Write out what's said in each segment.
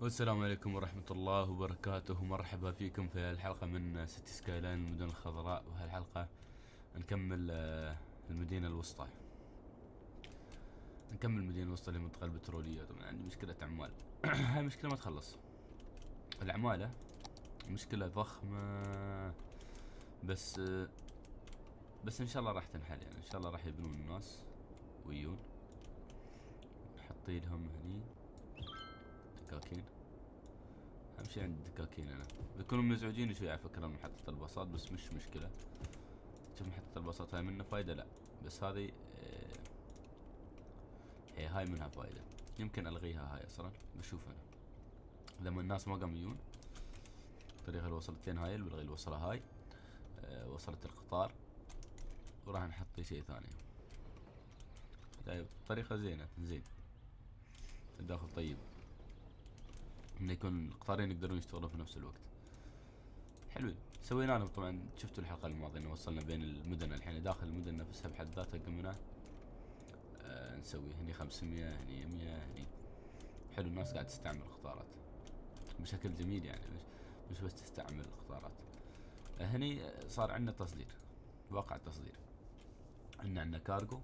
والسلام عليكم ورحمة الله وبركاته. مرحبا فيكم في الحلقة من سيتي سكايلاين المدن الخضراء، وهالحلقة نكمل المدينة الوسطى. نكمل المدينة الوسطى للمنطقة البترولية. طبعا عندي مشكلة عمال هاي مشكلة ما تخلص، العمالة مشكلة ضخمة، بس ان شاء الله راح تنحل، يعني ان شاء الله راح يبنون الناس ويون. نحطي لهم هني دكاكين، اهم شي عندي دكاكين. انا بيكونوا مزعوجين شوي على فكرة من محطة الباصات، بس مش مشكلة. شوف محطة الباصات هاي منها فايدة؟ لا، بس هذي هاي منها فايدة، يمكن الغيها هاي اصلا، بشوف انا لما الناس ما قاموا يجون. الطريقة الوصلتين هاي اللي بلغي الوصلة هاي، وصلة القطار، وراح نحط شيء ثاني. طيب طريقة زينة، زين الداخل طيب، انه يكون القطارين يقدرون يشتغلون في نفس الوقت. حلوين سوينا لهم. طبعا شفتوا الحلقة الماضية انه وصلنا بين المدن، الحين داخل المدن نفسها بحد ذاتها قمنا نسوي هني 500، هني 100، هني. حلو الناس قاعد تستعمل القطارات بشكل جميل، يعني مش بس تستعمل القطارات. هني صار عندنا تصدير، واقع تصدير. عندنا كارغو،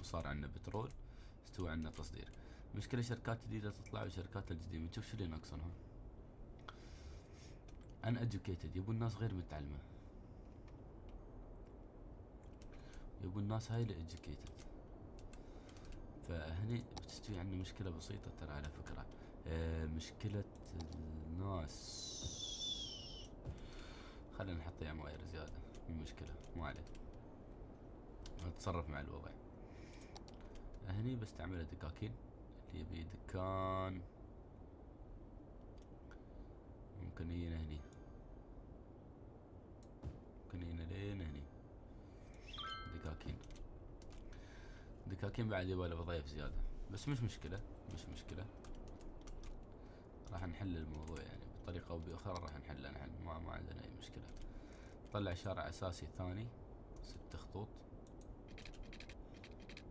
وصار عندنا بترول، استوى عندنا تصدير. مشكلة شركات جديدة تطلع والشركات القديمة، شوف شو اللي ناقصنهم. uneducated، يبون الناس غير متعلمة، يبون الناس هاي اللي educated. فهني بتستوي عندنا مشكلة بسيطة ترى على فكرة، مشكلة الناس. خلينا نحط عماير زيادة، مو مشكلة، مو عليه، نتصرف مع الوضع. هني بستعمل دكاكين، اللي يبي دكان ممكن يجينا هني، ممكن يجينا لين هني دكاكين. دكاكين بعد يبغى له وظايف زيادة، بس مش مشكلة، مش مشكلة، راح نحل الموضوع يعني بطريقة أو بأخرى راح نحله نحن، ما عندنا أي مشكلة. طلع شارع أساسي ثاني 6 خطوط،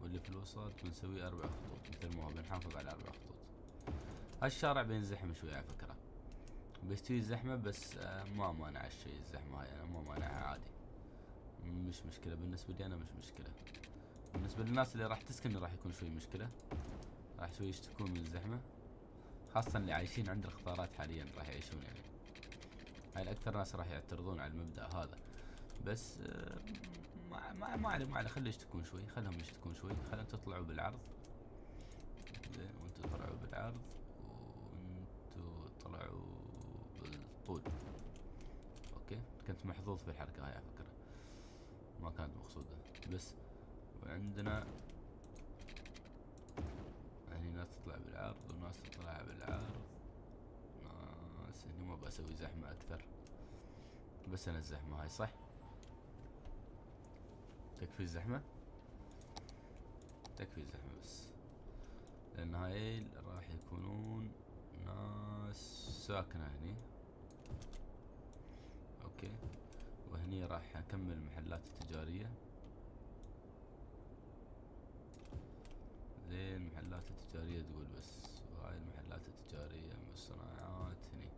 واللي في الوسط بنسويه 4 خطوط مثل ما هو، بنحافظ على 4 خطوط. هالشارع بينزحم شوي على فكرة، بيستوي الزحمة، بس ما مانع الشي الزحمة هاي، أنا ما مانعها عادي، مش مشكلة بالنسبة لي، أنا مش مشكلة. بالنسبة للناس اللي راح تسكن راح يكون شوي مشكلة، راح شوي يشتكون من الزحمة، خاصة اللي عايشين عند القطارات حاليا راح يعيشون، يعني هاي الأكثر ناس راح يعترضون على المبدأ هذا. بس ما عليه، خليه يشتكون شوي، خلهم يشتكون شوي، خلهم تطلعوا بالعرض. زين، وانتوا طلعوا بالعرض، وانتوا طلعوا بالطول. اوكي، كنت محظوظ في الحركة هاي على فكرة، ما كانت مقصودة. بس وعندنا يعني ناس تطلع بالعرض وناس تطلع بالعرض، ناس هني. ما بسوي زحمة أكثر، بس أنا الزحمة هاي صح تكفي، الزحمة تكفي، الزحمة بس، لأن هاي راح يكونون ناس ساكنة هني. أوكي، وهني راح أكمل المحلات التجارية. زين، المحلات التجارية تقول بس، وهاي المحلات التجارية والصناعات هني،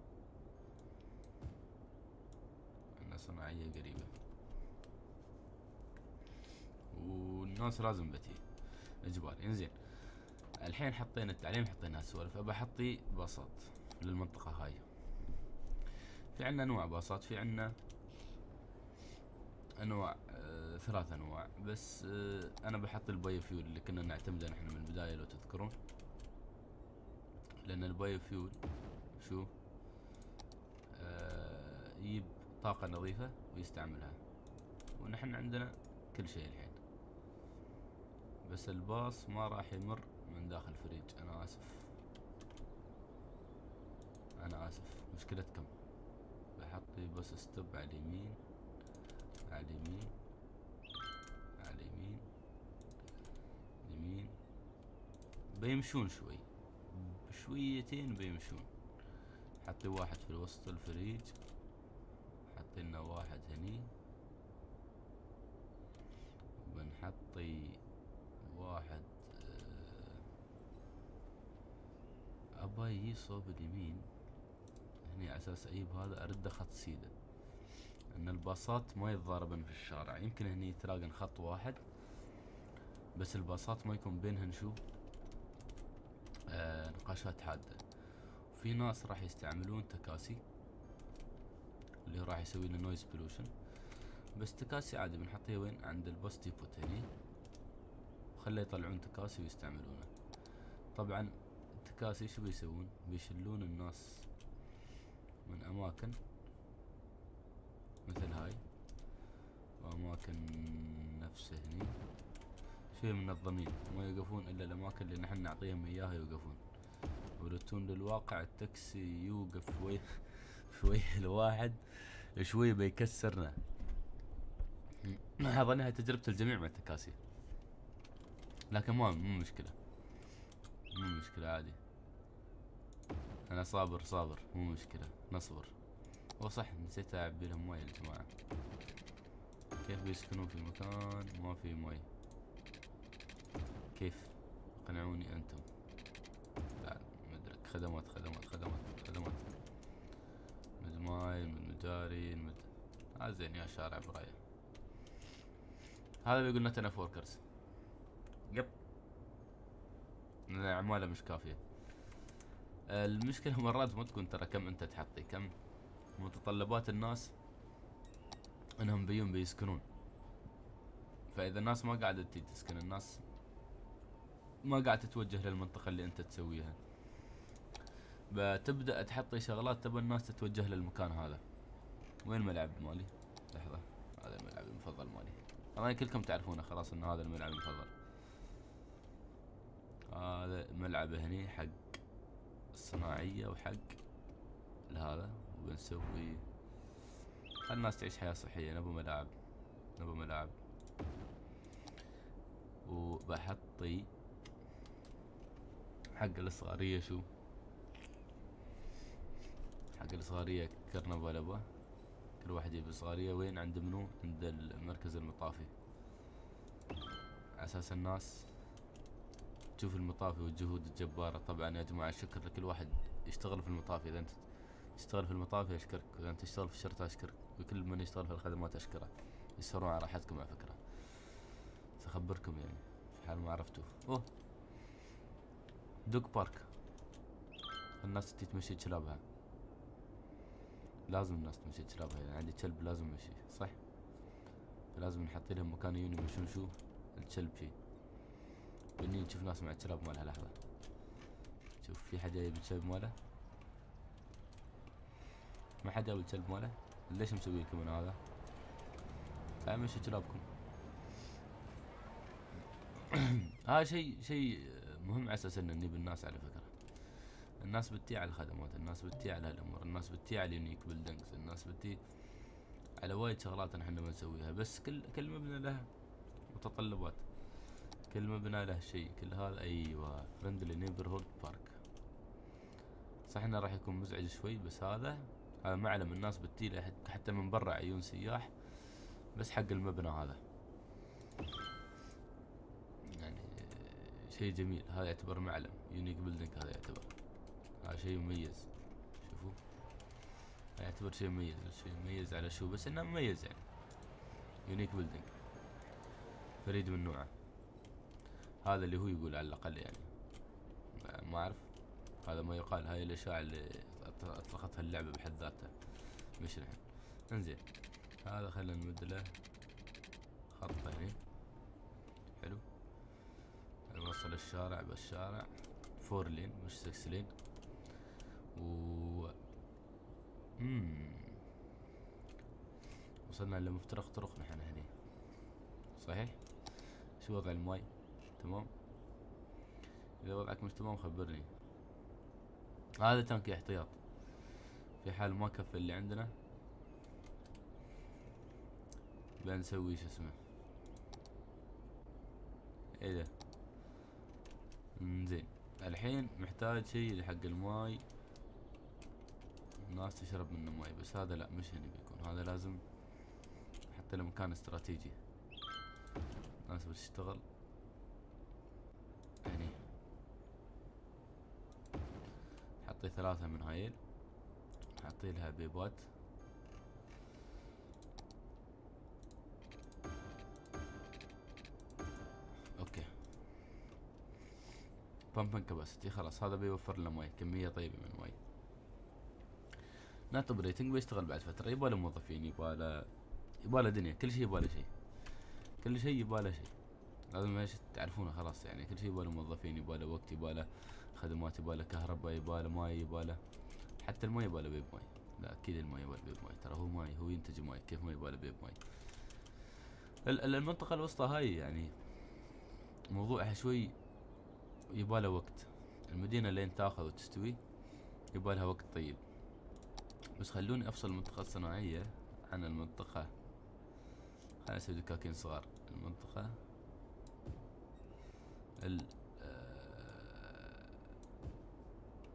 عندنا صناعية قريبة، والناس لازم بتي اجباري. انزين، الحين حطينا التعليم، حطينا هالسوالف، ابى احطي باصات للمنطقة هاي. في عنا انواع باصات، في عنا انواع 3 انواع بس. انا بحط البايو فيول اللي كنا نعتمده نحن من البداية لو تذكرون، لان البايو فيول شو يجيب طاقة نظيفة ويستعملها، ونحن عندنا كل شيء الحين. بس الباص ما راح يمر من داخل فريج، انا اسف، انا اسف. مشكلتكم بحطي بس ستوب على اليمين، على اليمين، على اليمين، يمين، بيمشون شوي، شويتين بيمشون. حطي واحد في الوسط الفريج، حطي لنا واحد هني، وبنحطي واحد باي يجي صوب اليمين هنا على اساس اجيب هذا ارده خط سيده ان الباصات ما يتضاربن في الشارع. يمكن هني يتلاقن خط واحد بس الباصات ما يكون بينهن شو نقاشات حاده. وفي ناس راح يستعملون تكاسي اللي راح يسوي لنا نويز بولوشن، بس تكاسي عادي بنحطيه وين عند البوست ديبوت هني وخليه يطلعون تكاسي ويستعملونه. طبعا التكاسي شو بيسوون؟ بيشلون الناس من اماكن مثل هاي واماكن نفسه هني شوي منظمين، ما يوقفون الا الاماكن اللي نحن نعطيهم اياها يوقفون. ويردون للواقع التاكسي يوقف وجه الواحد شوي بيكسرنا. اظنها تجربة الجميع مع التكاسي، لكن مو مشكلة، مو مشكلة عادي. انا صابر صابر، مو مشكلة نصبر. وصح نسيت اعبي لهم ماي يا جماعة. كيف بيسكنون في مكان ما في ماي؟ كيف؟ اقنعوني انتم. بعد مدرك خدمات خدمات خدمات خدمات مد ماي مد مجاري مد زين يا شارع براية. هذا بيقول نتنا فوركرز يب العمالة مش كافية. المشكلة مرات ما تكون ترى كم انت تحطي، كم متطلبات الناس انهم بيوم بيسكنون. فاذا الناس ما قاعدة تسكن، الناس ما قاعدة تتوجه للمنطقة اللي انت تسويها، بتبدأ تحطي شغلات تبى الناس تتوجه للمكان هذا. وين الملعب مالي؟ لحظة، هذا الملعب المفضل مالي، طبعا كلكم تعرفونه خلاص ان هذا الملعب المفضل. هذا ملعب هني حق الصناعية وحق لهذا، وبنسوي خل الناس تعيش حياة صحية. نبو ملاعب، نبو ملاعب، وبحطي حق الصغارية. شو حق الصغارية؟ كرنفالبا، كل واحد يجيب صغارية. وين؟ عند منو؟ عند المركز المطافي، على اساس الناس تشوف المطافي والجهود الجبارة. طبعا يا جماعة شكر لكل واحد يشتغل في المطافي، اذا انت تشتغل في المطافي اشكرك، واذا انت تشتغل في الشرطة اشكرك، وكل من يشتغل في الخدمات اشكره. يسهرون على راحتكم على فكرة، سخبركم يعني في حال ما عرفتوه. اوه دوغ بارك، الناس تتمشي كلابها، لازم الناس تمشي كلابها. يعني عندي كلب لازم يمشي صح، فلازم نحط لهم مكان يجون يمشون. شو الكلب شي بني نشوف ناس مع الكلاب مالها. لحظة، شوف في حد جايب الكلب ماله؟ ما حد جايب الكلب ماله؟ ليش مسوي لكم من هذا؟ امشوا كلابكم. هذا شيء مهم على اساس انه نجيب الناس. على فكرة الناس بتتي على الخدمات، الناس بتتي على هالامور، الناس بتتي على اليونيك بلدنجز، الناس بتتي على وايد شغلات نحن ما نسويها. بس كل مبنى له متطلبات، كل مبنى له شيء، كل هذا. ايوه فرندلي نيبرهود بارك، صح انه راح يكون مزعج شوي، بس هذا معلم الناس بتيله حتى من برا عيون سياح، بس حق المبنى هذا يعني شيء جميل. هذا يعتبر معلم يونيك بلدنج، هذا يعتبر هذا شيء مميز. شوفوا يعتبر شيء مميز. شيء مميز على شو؟ بس انه مميز يعني، يونيك بلدنج فريد من نوعه. هذا اللي هو يقول على الأقل يعني، ما أعرف، هذا ما يقال. هاي الأشياء اللي أطلقتها اللعبة بحد ذاتها مش نحن. انزين هذا خلينا نمد له خط هني حلو نوصل الشارع، بس شارع 4 لين مش 6 لين. و وصلنا لمفترق طرق نحن هني صحيح. شو وضع الماي؟ تمام. اذا وضعك مش تمام خبرني. هذا تانكي احتياط في حال ما كفى اللي عندنا، بنسوي شو اسمه ايه ده. زين الحين محتاج شيء حق الماي، الناس تشرب منه ماي. بس هذا لا مش هني بيكون، هذا لازم حتى لمكان استراتيجي الناس بتشتغل هني. نعطيه ثلاثة من هايل، نعطي لها بيبات. اوكي بامبن كاباسيتي، خلاص هذا بيوفر لنا مي، كمية طيبة من المي. نات اوبريتنج بيشتغل بعد فترة، يباله موظفين، يباله دنيا، كل شي يباله شي، كل شي يباله شي، لازم ايش تعرفونه خلاص يعني، كل شي يباله موظفين، يباله وقت، يباله خدمات، يباله كهرباء، يباله ماي، يباله حتى الماي، يباله بيب ماي. لا اكيد الماي يباله بيب ماي، ترى هو ماي، هو ينتج ماي، كيف ما يباله بيب ماي؟ المنطقة الوسطى هاي يعني موضوعها شوي يباله وقت، المدينة لين تاخذ وتستوي يبالها وقت طيب. بس خلوني افصل المنطقة الصناعية عن المنطقة، خليني اسوي دكاكين صغار. المنطقة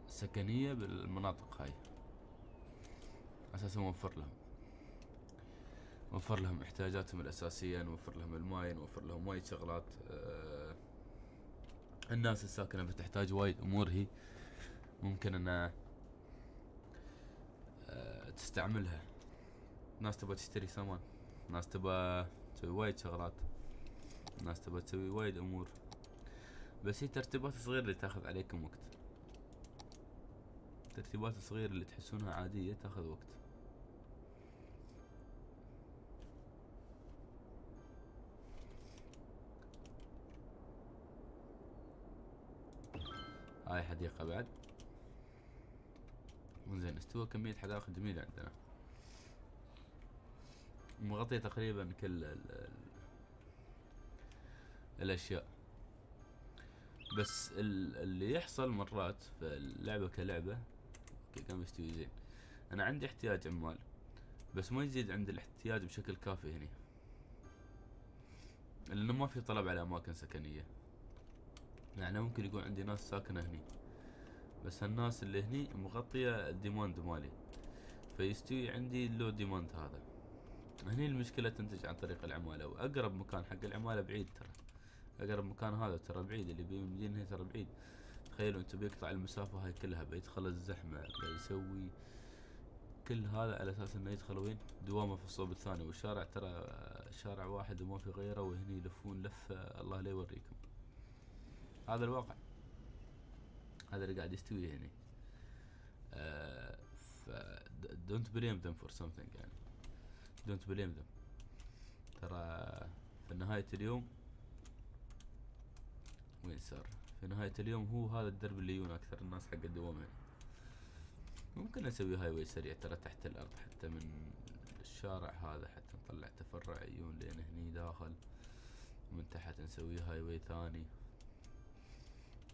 السكنية بالمناطق هاي اساسا نوفر لهم، نوفر لهم احتياجاتهم الاساسية، نوفر لهم الماي، نوفر لهم وايد شغلات. الناس الساكنة بتحتاج وايد امور هي ممكن انها تستعملها، ناس تبى تشتري سامان، ناس تبى تسوي وايد شغلات، ناس تبى تسوي وايد امور، بس هي ترتيبات صغيرة اللي تاخذ عليكم وقت، ترتيبات صغيرة اللي تحسونها عادية تاخذ وقت. هاي حديقة بعد، زين استوى كمية حدائق جميلة عندنا، مغطية تقريبا كل الأشياء. بس اللي يحصل مرات في اللعبة كلعبة، اوكي قام يستوي زين، أنا عندي احتياج عمال بس ما يزيد عندي الاحتياج بشكل كافي هني، لأنه ما في طلب على أماكن سكنية. يعني ممكن يكون عندي ناس ساكنة هني بس الناس اللي هني مغطية الديماند مالي، فيستوي عندي اللو ديماند هذا. هني المشكلة تنتج عن طريق العمالة، وأقرب مكان حق العمالة بعيد، ترى أقرب مكان هذا ترى بعيد، اللي بيمدينه هنا ترى بعيد. تخيلوا أنتم بيقطع المسافة هاي كلها، بيدخل الزحمة، بيسوي كل هذا على أساس إنه يدخل وين؟ دوامه في الصوب الثاني، والشارع ترى شارع واحد وما في غيره، وهني يلفون لفة الله لا يوريكم. هذا الواقع، هذا اللي قاعد يستوي هني. ف don't blame them for something يعني، don't blame them. ترى في نهاية اليوم وين صار؟ في نهاية اليوم هو هذا الدرب اللي يجون أكثر الناس حق الدوام هنا. ممكن نسوي هاي واي سريع ترى تحت الأرض، حتى من الشارع هذا حتى نطلع تفرع عيون لأن هني داخل، ومن تحت نسوي هاي واي ثاني.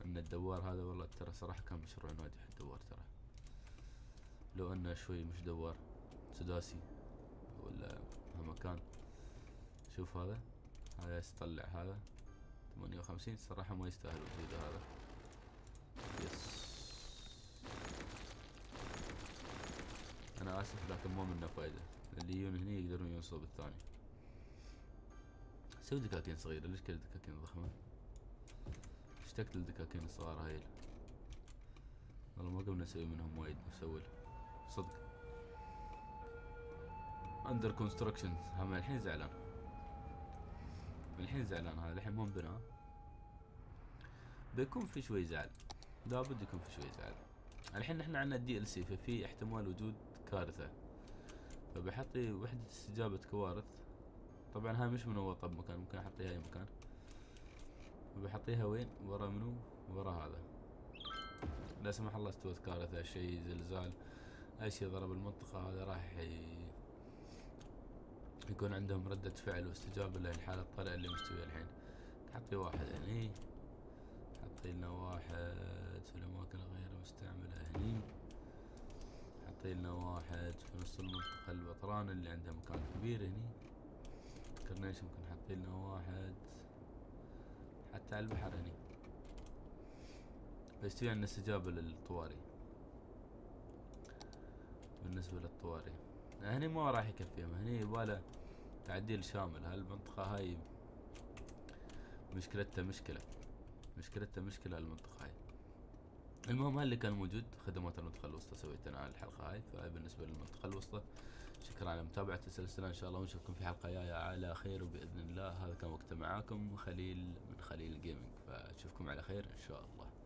ان الدوار هذا والله ترى صراحة كان مشروع ناجح الدوار، ترى لو انه شوي مش دوار سداسي ولا هالمكان. شوف هذا، هذا يطلع هذا 58، صراحة ما يستاهل وجوده هذا. يس انا اسف لكن ما منه فايدة، اللي يجون هني يقدرون ينصب الثاني. سوي دكاكين صغيرة، ليش كل دكاكين ضخمة؟ اشتقت للدكاكين الصغار هايل والله، ما قمنا نسوي منهم وايد، نسوي صدق. اندر كونستراكشن، هم الحين زعلان، الحين زعلان هذا، الحين ما انبنى، بيكون في شوي زعل، لابد يكون في شوي زعل. الحين احنا عندنا الدي ال سي، ففي احتمال وجود كارثة، فبحطي وحدة استجابة كوارث. طبعا هاي مش منوطة بمكان، ممكن احطيها اي مكان، وبحطيها وين؟ ورا منو؟ ورا هذا. لا سمح الله استوت كارثة، شيء زلزال، اي شيء ضرب المنطقة هذا راح يكون عندهم ردة فعل واستجابة للحالة الطارئة اللي مستوية الحين. حطي واحد هني، حطي لنا واحد في الأماكن غير مستعملة هني، حطي لنا واحد في نص المنطقة البطرانة اللي عندها مكان كبير هني. كورنيش ممكن حطي لنا واحد حتى على البحر هني، بيستوي عندنا استجابة للطوارئ. بالنسبة للطوارئ هني ما راح يكفيهم، هني يباله تعديل شامل. هالمنطقة هاي مشكلتها مشكلة، مشكلتها مشكلة هالمنطقة هاي. المهم هاللي كان موجود خدمات المنطقة الوسطى سويت انا على الحلقة هاي. فبالنسبة للمنطقة الوسطى شكرا على متابعة السلسلة، ان شاء الله ونشوفكم في حلقة جاية على خير وبإذن الله. هذا كان وقت معاكم خليل من خليل جيمنج، فاشوفكم على خير ان شاء الله.